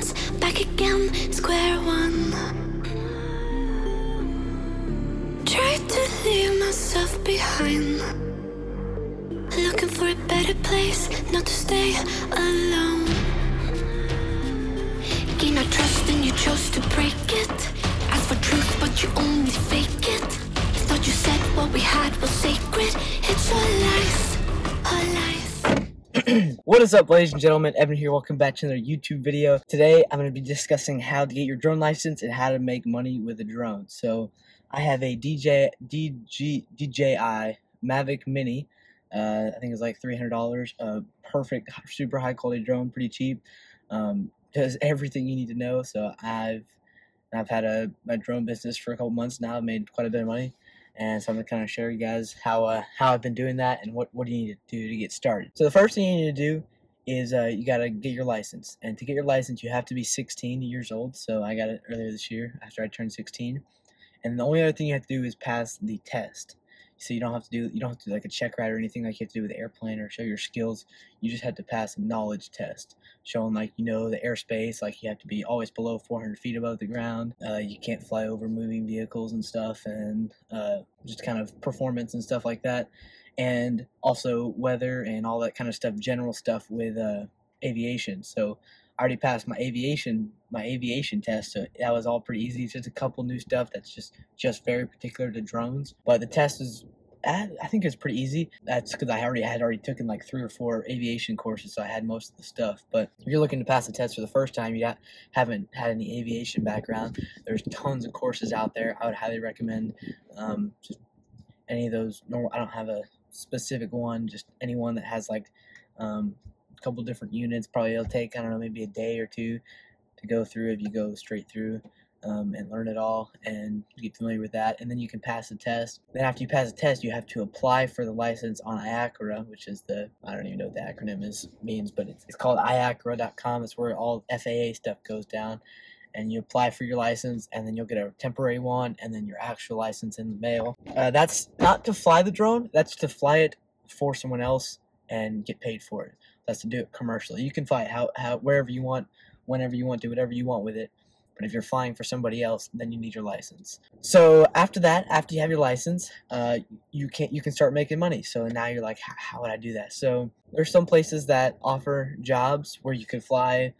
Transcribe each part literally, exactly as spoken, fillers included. once, back again, square one. Tried to leave myself behind, looking for a better place, not to stay alone. Gain our trust and you chose to break it. Ask for truth but you only fake it. Thought you said what we had was sacred. It's all lies, all lies. What is up, ladies and gentlemen? Evan here. Welcome back to another YouTube video. Today, I'm going to be discussing how to get your drone license and how to make money with a drone. So, I have a D J, D G, D J I Mavic Mini. Uh, I think it's like three hundred dollars. Uh, perfect, super high-quality drone, pretty cheap. Um, does everything you need to know. So, I've I've had a my drone business for a couple months now. I've made quite a bit of money. And so I'm going to kind of share you guys how uh, how I've been doing that and what, what do you need to do to get started. So the first thing you need to do is uh, you got to get your license. And to get your license, you have to be sixteen years old. So I got it earlier this year after I turned sixteen. And the only other thing you have to do is pass the test. So you don't have to do you don't have to do like a check ride or anything like you have to do with the airplane or show your skills. You just have to pass a knowledge test, showing like you know the airspace, like you have to be always below four hundred feet above the ground. Uh, you can't fly over moving vehicles and stuff, and uh, just kind of performance and stuff like that, and also weather and all that kind of stuff, general stuff with uh, aviation. So I already passed my aviation my aviation test, so that was all pretty easy. It's just a couple new stuff that's just just very particular to drones, but the test is I think it's pretty easy. That's because I already had already taken like three or four aviation courses, so I had most of the stuff. But if you're looking to pass the test for the first time, you got, haven't had any aviation background, there's tons of courses out there. I would highly recommend um, just any of those. Normal, I don't have a specific one, just anyone that has like. Um, couple different units. Probably it'll take, I don't know, maybe a day or two to go through if you go straight through um, and learn it all and get familiar with that. And then you can pass the test. Then after you pass the test, you have to apply for the license on I A C R A, which is the, I don't even know what the acronym is means, but it's, it's called I A C R A dot com. It's where all F A A stuff goes down. And you apply for your license, and then you'll get a temporary one, and then your actual license in the mail. Uh, that's not to fly the drone. That's to fly it for someone else and get paid for it. That's to do it commercially. You can fly it how, how, wherever you want, whenever you want, do whatever you want with it. But if you're flying for somebody else, then you need your license. So after that, after you have your license, uh, you can you can start making money. So now you're like, how, how would I do that? So there's some places that offer jobs where you could fly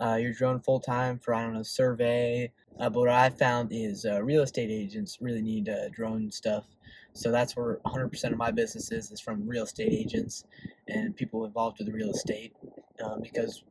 uh, your drone full time for, I don't know, survey. Uh, but what I found is uh, real estate agents really need uh, drone stuff. So that's where one hundred percent of my business is, is from real estate agents and people involved with the real estate, um, because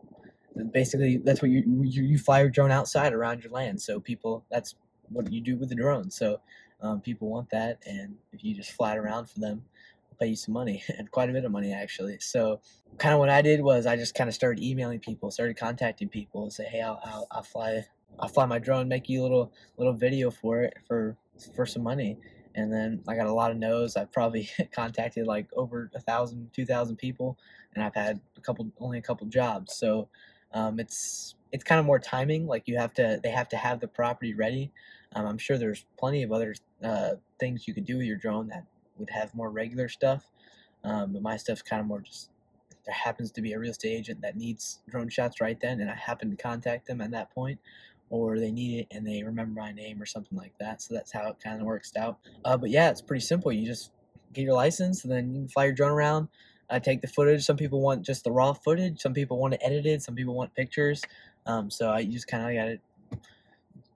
basically that's what you, you you fly your drone outside around your land. So people, that's what you do with the drone. So um, people want that, and if you just fly it around for them, I'll pay you some money, and quite a bit of money actually. So kind of what I did was I just kind of started emailing people, started contacting people and say, hey, I'll, I'll, I'll fly I'll fly my drone, make you a little little video for it for for some money. And then I got a lot of no's. I've probably contacted like over a thousand, two thousand people, and I've had a couple, only a couple jobs. So um, it's it's kind of more timing. Like you have to, they have to have the property ready. Um, I'm sure there's plenty of other uh, things you could do with your drone that would have more regular stuff. Um, but my stuff's kind of more just. There happens to be a real estate agent that needs drone shots right then, and I happen to contact them at that point. Or they need it and they remember my name or something like that. So that's how it kind of works out. Uh, but yeah, it's pretty simple. You just get your license and then you can fly your drone around, uh, take the footage. Some people want just the raw footage. Some people want it edited. Some people want pictures. Um, so I just kind of got to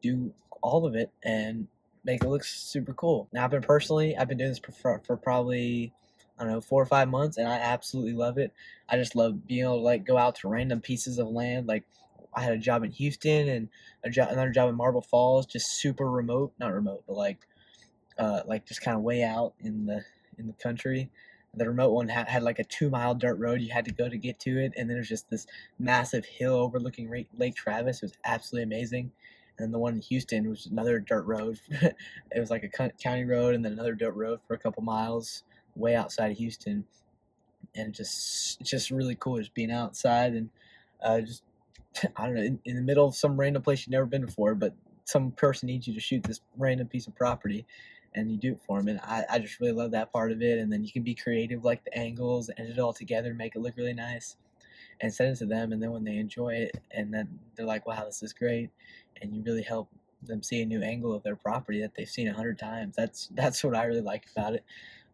do all of it and make it look super cool. Now I've been personally, I've been doing this for, for probably... I don't know, four or five months, and I absolutely love it. I just love being able to like go out to random pieces of land. Like I had a job in Houston and a job, another job in Marble Falls, just super remote, not remote, but like, uh, like just kind of way out in the in the country. The remote one had, had like a two mile dirt road you had to go to get to it, and then there's just this massive hill overlooking Lake Travis. It was absolutely amazing. And the one in Houston was another dirt road. It was like a county road and then another dirt road for a couple miles. Way outside of Houston, and just it's just really cool just being outside and uh, just I don't know in, in the middle of some random place you've never been before, but some person needs you to shoot this random piece of property, and you do it for them. And I, I just really love that part of it. And then you can be creative, like the angles, and edit it all together, make it look really nice. and send it to them, and then when they enjoy it and then they're like, wow, this is great, and you really help them see a new angle of their property that they've seen a hundred times. That's that's what I really like about it.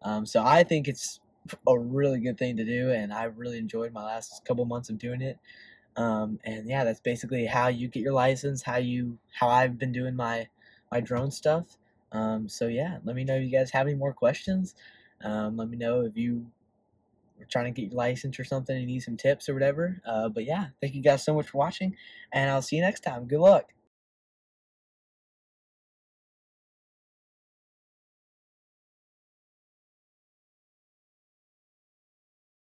Um, so I think it's a really good thing to do, and I really enjoyed my last couple months of doing it. Um, and yeah, that's basically how you get your license, how you how I've been doing my my drone stuff. Um, so yeah, let me know if you guys have any more questions. Um, let me know if you are trying to get your license or something and need some tips or whatever. Uh, but yeah, thank you guys so much for watching, and I'll see you next time. Good luck.